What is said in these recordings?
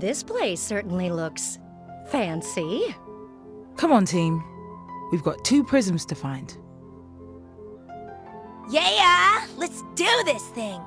This place certainly looks fancy. Come on, team. We've got 2 prisms to find. Yeah! Let's do this thing!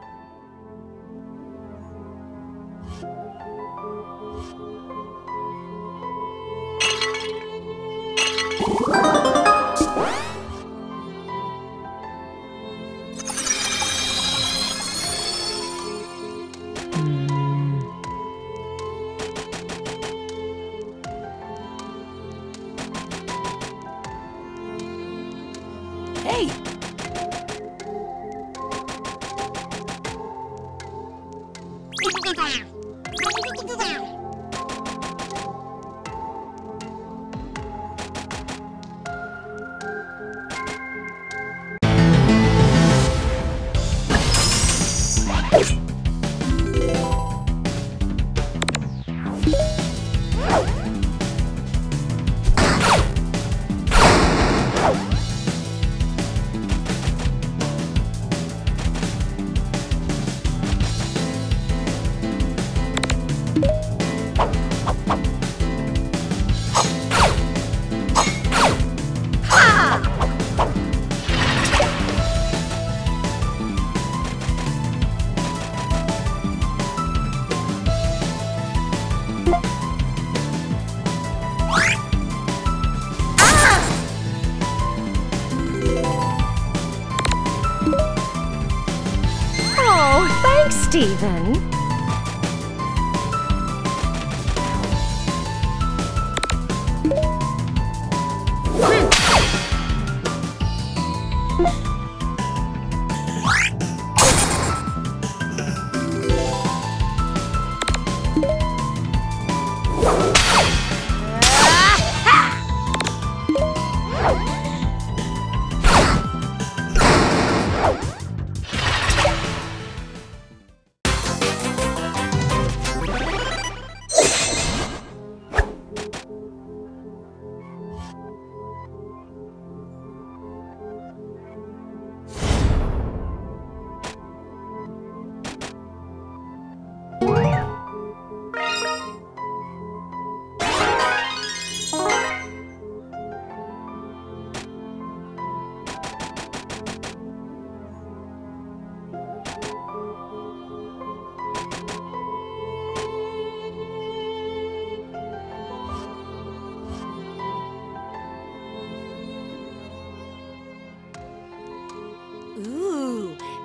Steven.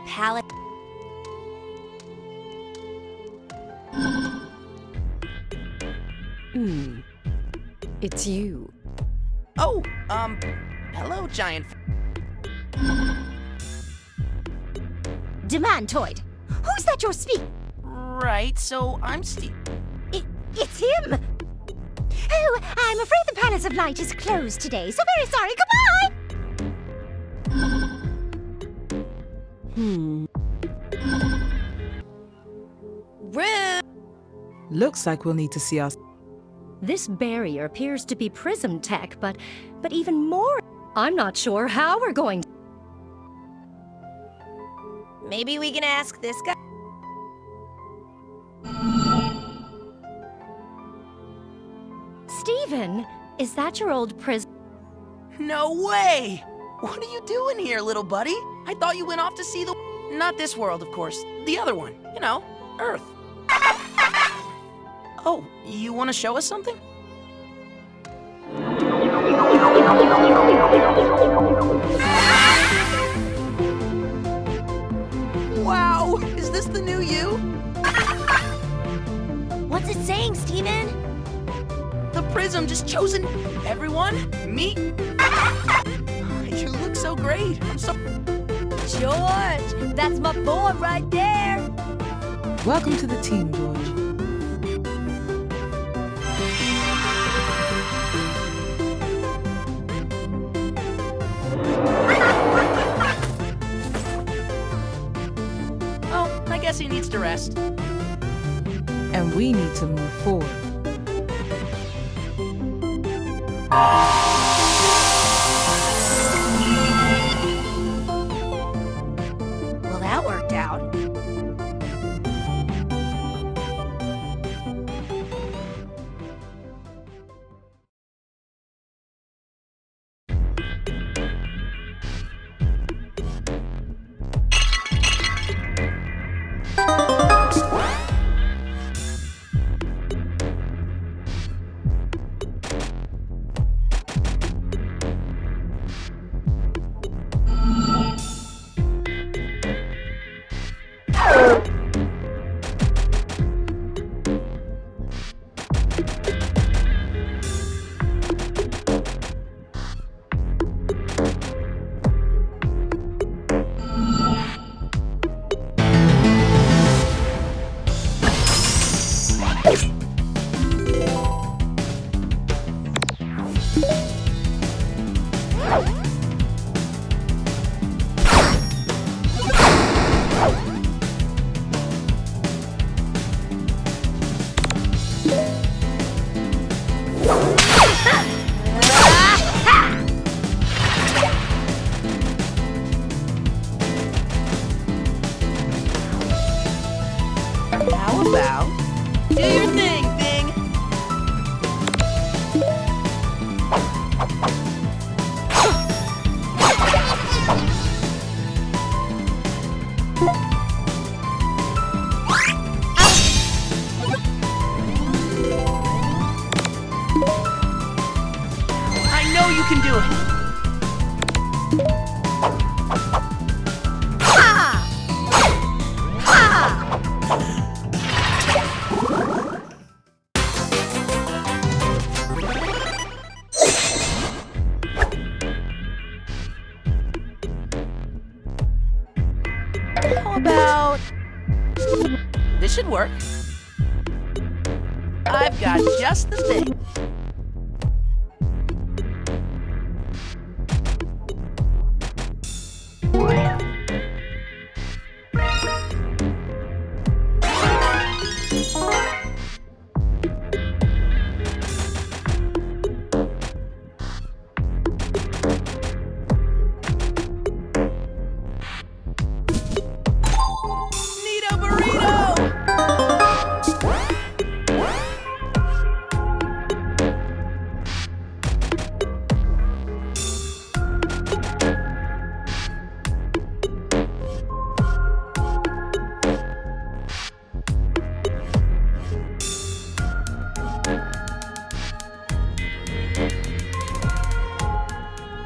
Palace. It's you. Oh, hello, giant. Demantoid. Who's that you're speaking? Right, so I'm Steve. It's him. Oh, I'm afraid the Palace of Light is closed today, so very sorry. Goodbye. Looks like we'll need to see us. This barrier appears to be prism tech, but even more. I'm not sure how we're going to. Maybe we can ask this guy. Steven, is that your old prison? No way! What are you doing here, little buddy? I thought you went off to see the... Not this world, of course. The other one. You know, Earth. Oh, you want to show us something? Wow! Is this the new you? What's it saying, Steven? The prism just chosen everyone? Me? You look so great. I'm so... George, that's my boy right there. Welcome to the team, George. Oh, I guess he needs to rest. And we need to move forward.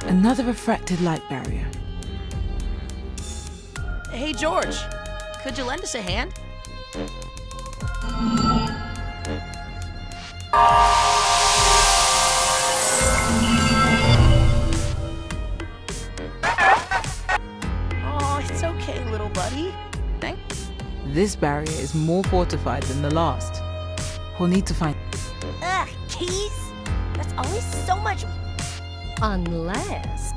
Another refracted light barrier. Hey, George, could you lend us a hand? Oh, it's okay, little buddy. Thanks. This barrier is more fortified than the last. We'll need to find... Ugh, keys? That's always so much... Unless...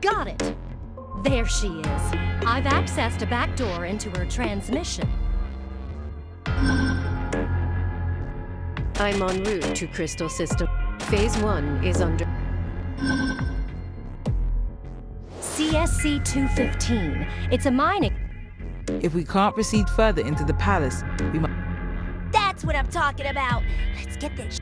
Got it! There she is. I've accessed a back door into her transmission. I'm en route to Crystal System. Phase 1 is under... CSC-215. It's a mining... If we can't proceed further into the palace, we must... That's what I'm talking about! Let's get this...